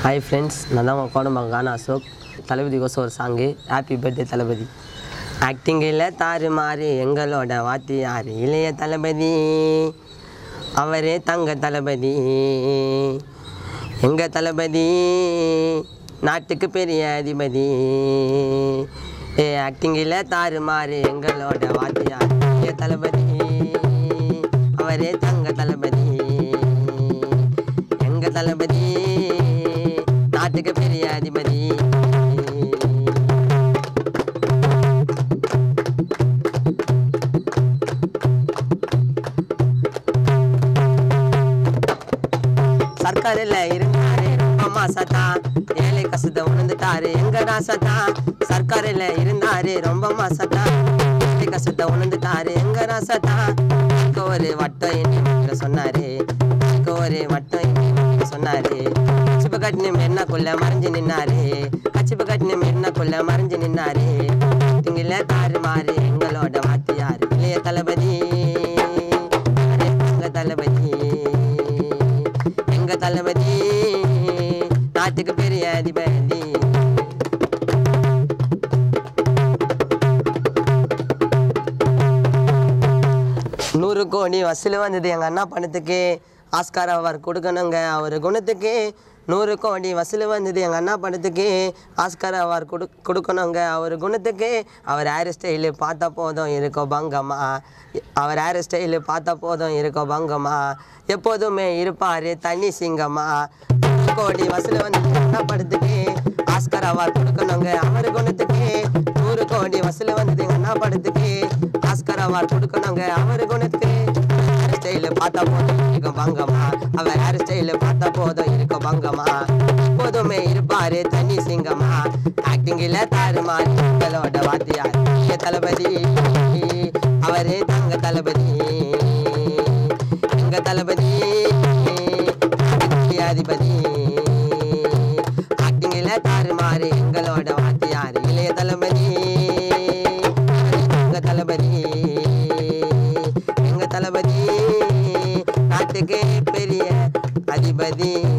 Hi friends, Nadam Mangana Ashok, Talabadi Gosa Sangi, Happy Birthday Talabadi. Acting Letar Mari, Engaloda Vati Ari Talabadi, Avare Tanga Talabadi, Enga Talabadi, Natikaperi Adibadi, Acting Letar Mari, Engaloda Vati Ari Talabadi, Avare Tanga Talabadi, Enga Talabadi. Take a pity at the body. Sarkarela, Mama Sata, Elecasuda, and the Tari, Engara Sata, Sarkarela, Irindari, Rombama Sata, Elecasuda, and the Tari, Engara Sata, Gore, what time, Sonari, Gore, what time, Sonari. Kachipakatne merna kolla maranjini nare. Kachipakatne merna kolla maranjini nare. Tingila tar mare engaloda matiyar. Ile talabadi, enga talabadi, enga talabadi. Naatik periyadi badi. Nooru kodi vasilvan de enga anna panathukku Askara avar kodukananga avar gunathukku. 100 கோடி வசூல் வந்தது எங்க அண்ணா படத்துக்கு Oscar award கொடுக்கணும்ங்க அவர் குணத்துக்கு அவர் hair style பார்த்தா போதும் இருக்கோ பங்கமா அவர் hair style பார்த்தா போதும் இருக்கோ பங்கமா எப்போதுமே இருப்பாரு தண்ணி சிங்கமா 100 கோடி வசூல் வந்தது அண்ணா படத்துக்கு ஆஸ்கார் அவார்ட் கொடுக்கணும்ங்க அவர் குணத்துக்கு 100 கோடி வசூல் வந்தது எங்க அண்ணா படத்துக்கு ஆஸ்கார் அவார்ட் கொடுக்கணும்ங்க அவர் குணத்துக்கு Style pata podo irko bangama, avar hair style pata podo irko bangama. Podo me irpare thani singama, acting illa tarma engaloda vaatiyar. Ye talabadi, avare thanga talabadi, enga talabadi, adipadi. Acting illa tarma engaloda vaatiyar. Ile talabadi, enga talabadi, enga talabadi. Take a period, Adibadi.